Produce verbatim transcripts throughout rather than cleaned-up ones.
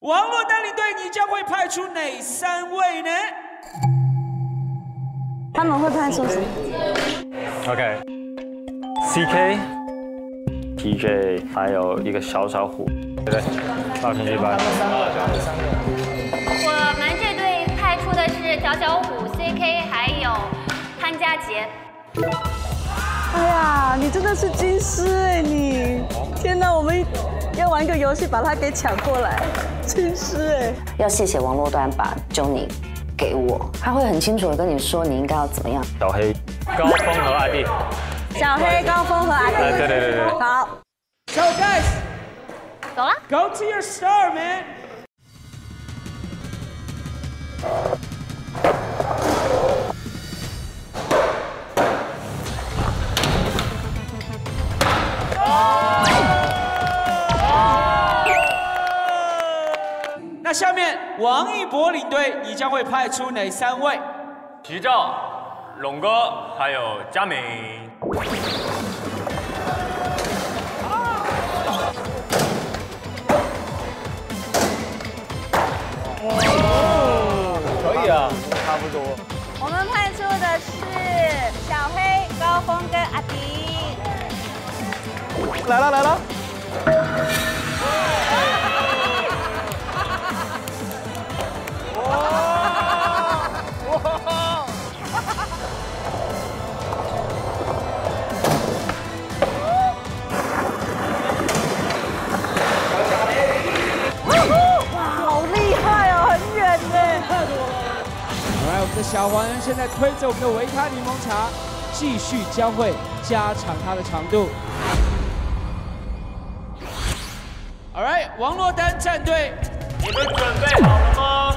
王洛带领队，你将会派出哪三位呢？他们会派出谁 ？OK，C K、T J， 还有一个小小虎，对对，二乘一百。我们这队派出的是小小虎、C K 还有潘佳杰。哎呀，你真的是军师哎你！天哪，我们。 要玩一个游戏，把他给抢过来，真是哎！要谢谢王洛端把 Johnny 给我，他会很清楚的跟你说你应该要怎么样。小黑、高峰和阿弟。小黑、高峰和阿弟。对对对对。好。So guys， 走了。Go to your star, man. 那下面王一博领队，你将会派出哪三位？徐照、龙哥，还有佳敏。哦，可以啊，差不多。我们派出的是小黑、高峰跟阿迪。来了来了。 这小黄人现在推着我们的维他柠檬茶，继续将会加长它的长度。All right， 王洛丹战队，你们准备好了吗？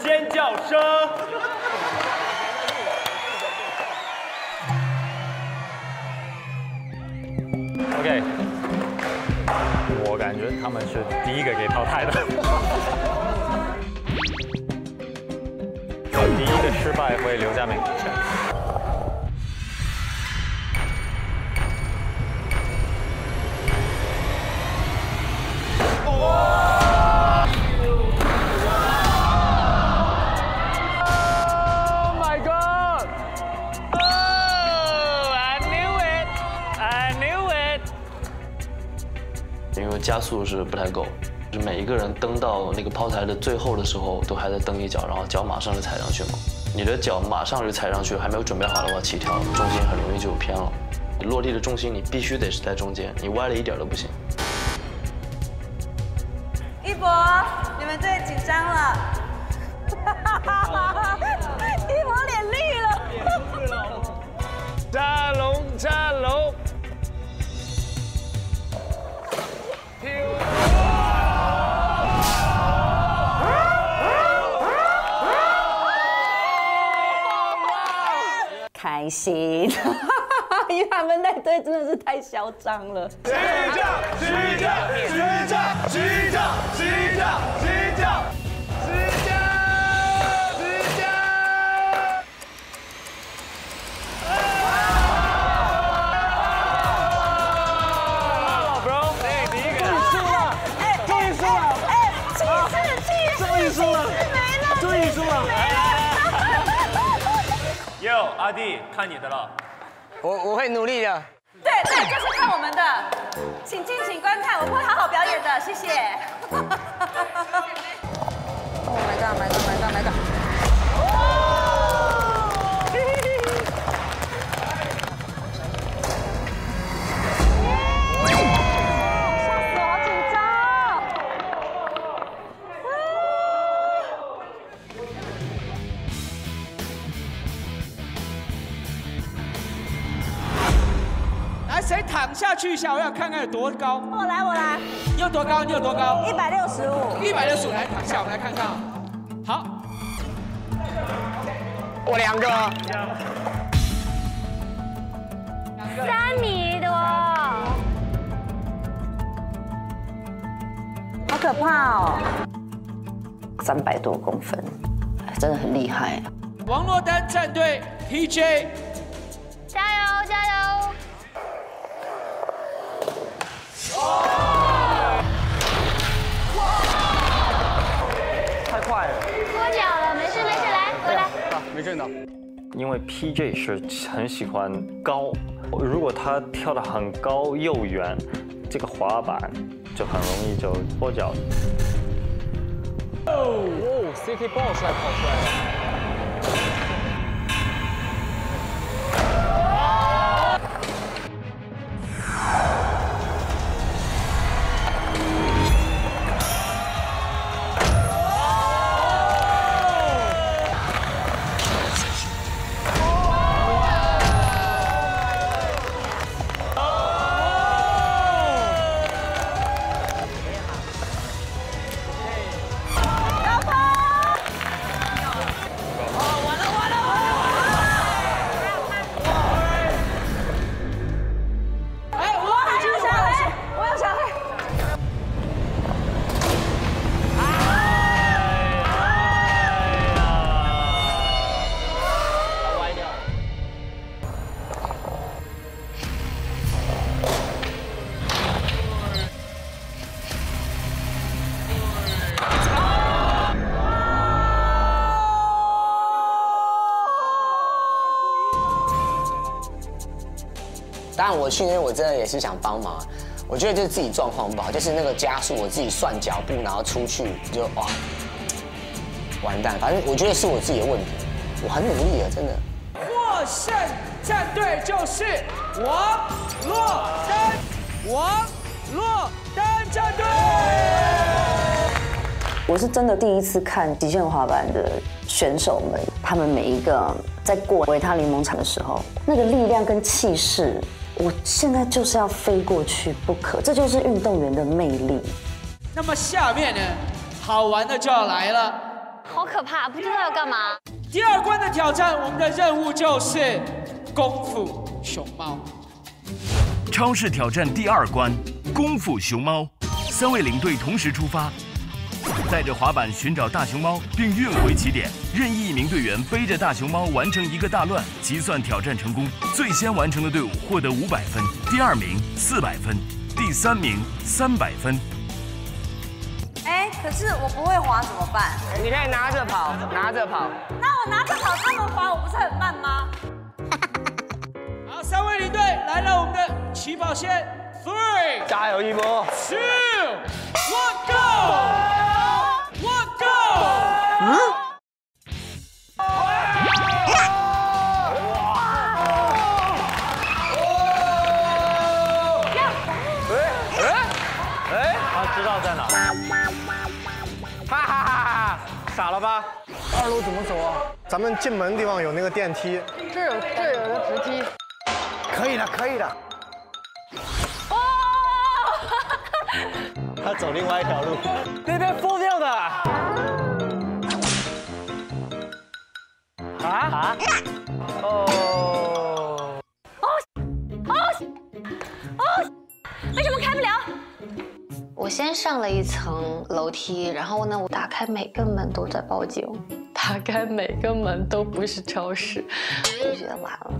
尖叫声！OK， 我感觉他们是第一个给淘汰的。第一个失败为刘佳敏。哦 加速是不太够，就是每一个人蹬到那个抛台的最后的时候，都还在蹬一脚，然后脚马上就踩上去嘛。你的脚马上就踩上去，还没有准备好的话，起跳重心很容易就偏了。你落地的重心你必须得是在中间，你歪了一点都不行。一博，你们最紧张了，一博脸绿了，扎龙扎龙。 开心，因为他们那队真的是太嚣张了。起跳！起跳！起跳！起跳！起跳！起跳！起跳！起跳！啊 ！Bro， 哎，第一个终于输了，哎，终于输了，哎，气势气势，终于输了，终于输了。 哟， Yo, 阿弟，看你的了，我我会努力的。对对，就是看我们的，请敬请观看，我们会好好表演的，谢谢。Oh my god, my god, my god, my god. 谁躺下去一下，我要看看有多高。我来，我来。你有多高？你有多高？一百六十五。一百六十五，来躺下，我们来看看。好，我两个。三米多。好可怕哦！三百多公分，真的很厉害。王珞丹战队 P J， 加油加油！ 太快了！脱脚了，没事没事，来回来。没震到。因为 P J 是很喜欢高，如果他跳得很高又远，这个滑板就很容易就脱脚。哦哦 ，C K 爆出来跑出来了。 但我去那边，我真的也是想帮忙。我觉得就是自己状况不好，就是那个加速，我自己算脚步，然后出去就哇，完蛋。反正我觉得是我自己的问题，我很努力了，真的。获胜战队就是王珞丹，王珞丹战队。我是真的第一次看极限滑板的选手们，他们每一个在过维他柠檬场的时候，那个力量跟气势。 我现在就是要飞过去不可，这就是运动员的魅力。那么下面呢，好玩的就要来了。好可怕，不知道要干嘛。第二关的挑战，我们的任务就是功夫熊猫。超市挑战第二关，功夫熊猫。三位领队同时出发，带着滑板寻找大熊猫，并运回起点。任意一名队员背着大熊猫完成一个大乱，即算挑战成功。 最先完成的队伍获得五百分，第二名四百分，第三名三百分。哎，可是我不会滑怎么办？你可以拿着跑，拿着跑。那我拿着跑，他们滑我不是很慢吗？好，三位领队来到我们的起跑线 ，three， 加油一波 ，two，one go，one go。嗯。 傻了吧？二楼怎么走啊？咱们进门的地方有那个电梯，这有这有个直梯，可以的，可以的。哦，他走另外一条路，那边疯掉的。啊啊！哦哦哦！为什么开不了？ 我先上了一层楼梯，然后呢，我打开每个门都在报警，打开每个门都不是超市，我就觉得完了。